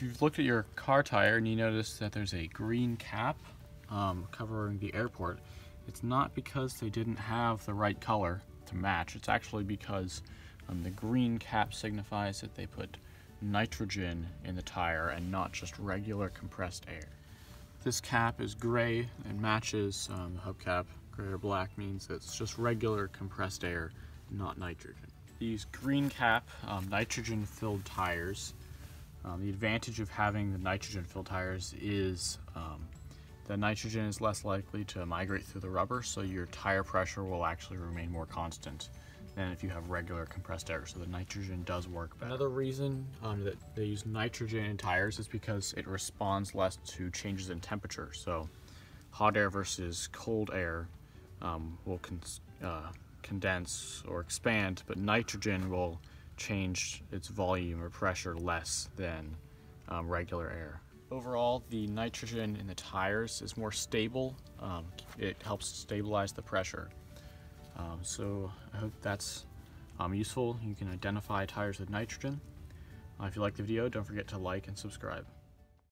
if you've looked at your car tire and you notice that there's a green cap covering the airport, it's not because they didn't have the right color to match. It's actually because the green cap signifies that they put nitrogen in the tire and not just regular compressed air. This cap is gray and matches the hubcap. Gray or black means it's just regular compressed air, not nitrogen. These green cap nitrogen filled tires, the advantage of having the nitrogen filled tires is the nitrogen is less likely to migrate through the rubber, so your tire pressure will actually remain more constant than if you have regular compressed air, so the nitrogen does work better. Another reason that they use nitrogen in tires is because it responds less to changes in temperature. So hot air versus cold air will condense or expand, but nitrogen will change its volume or pressure less than regular air. Overall, the nitrogen in the tires is more stable. It helps stabilize the pressure. So I hope that's useful. You can identify tires with nitrogen. If you like the video, don't forget to like and subscribe.